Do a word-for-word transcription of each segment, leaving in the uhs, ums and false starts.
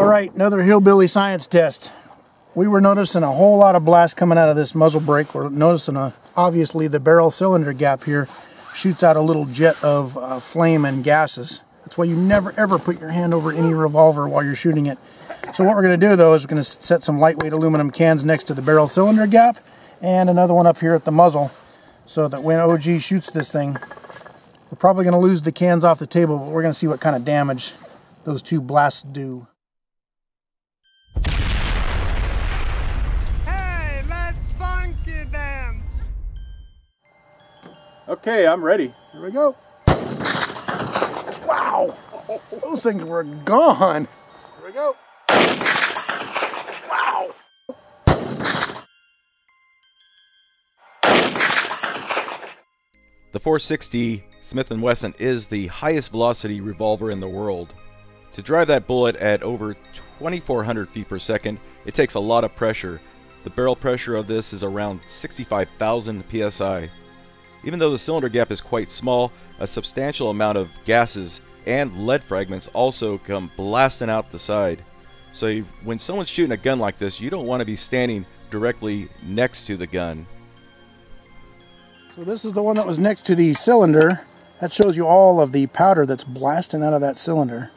All right, another hillbilly science test. We were noticing a whole lot of blast coming out of this muzzle brake. We're noticing, a, obviously, the barrel cylinder gap here shoots out a little jet of uh, flame and gases. That's why you never, ever put your hand over any revolver while you're shooting it. So what we're going to do, though, is we're going to set some lightweight aluminum cans next to the barrel cylinder gap and another one up here at the muzzle so that when O G shoots this thing, we're probably going to lose the cans off the table, but we're going to see what kind of damage those two blasts do. Hey, let's funky dance! Okay, I'm ready. Here we go. Wow! Those things were gone! Here we go. Wow! The four sixty Smith and Wesson is the highest velocity revolver in the world. To drive that bullet at over twenty-four hundred feet per second, it takes a lot of pressure. The barrel pressure of this is around sixty-five thousand P S I. Even though the cylinder gap is quite small, a substantial amount of gases and lead fragments also come blasting out the side. So when someone's shooting a gun like this, you don't want to be standing directly next to the gun. So this is the one that was next to the cylinder. That shows you all of the powder that's blasting out of that cylinder.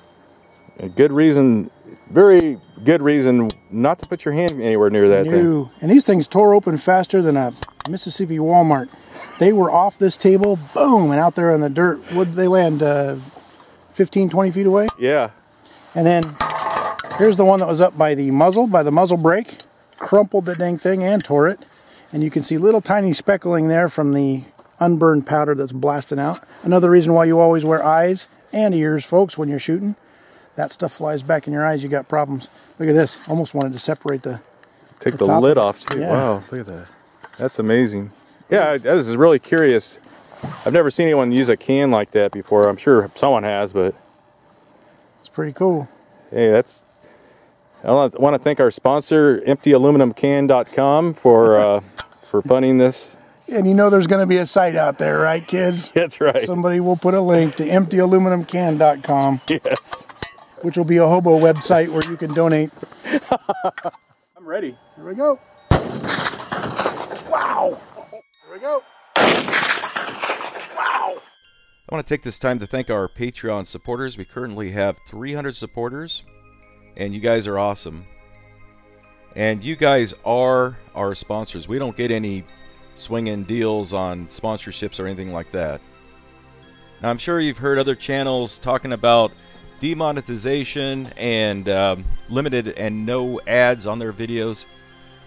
A good reason, very good reason not to put your hand anywhere near that thing. And these things tore open faster than a Mississippi Walmart. They were off this table, boom, and out there on the dirt. Would they land uh, fifteen, twenty feet away? Yeah. And then here's the one that was up by the muzzle, by the muzzle brake. Crumpled the dang thing and tore it. And you can see little tiny speckling there from the unburned powder that's blasting out. Another reason why you always wear eyes and ears, folks, when you're shooting. That stuff flies back in your eyes, you got problems. Look at this. Almost wanted to separate the Take the, the lid off too. Yeah. Wow, look at that. That's amazing. Yeah, I, I was really curious. I've never seen anyone use a can like that before. I'm sure someone has, but it's pretty cool. Hey, that's I want to thank our sponsor, empty aluminum can dot com, for uh, for funding this. And you know there's going to be a site out there, right, kids? That's right. Somebody will put a link to empty aluminum can dot com. Yes. Which will be a hobo website where you can donate. I'm ready. Here we go. Wow. Here we go. Wow. I want to take this time to thank our Patreon supporters. We currently have three hundred supporters, and you guys are awesome. And you guys are our sponsors. We don't get any swinging deals on sponsorships or anything like that. Now, I'm sure you've heard other channels talking about demonetization and um, limited and no ads on their videos.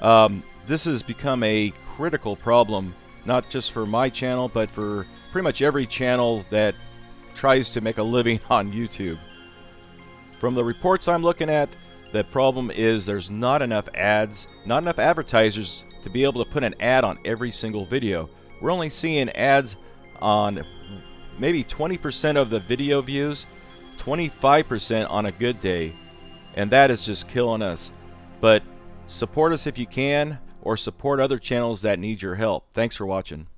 Um, this has become a critical problem, not just for my channel, but for pretty much every channel that tries to make a living on YouTube. From the reports I'm looking at, the problem is there's not enough ads, not enough advertisers to be able to put an ad on every single video. We're only seeing ads on maybe twenty percent of the video views, twenty-five percent on a good day, and that is just killing us. But support us if you can, or support other channels that need your help. Thanks for watching.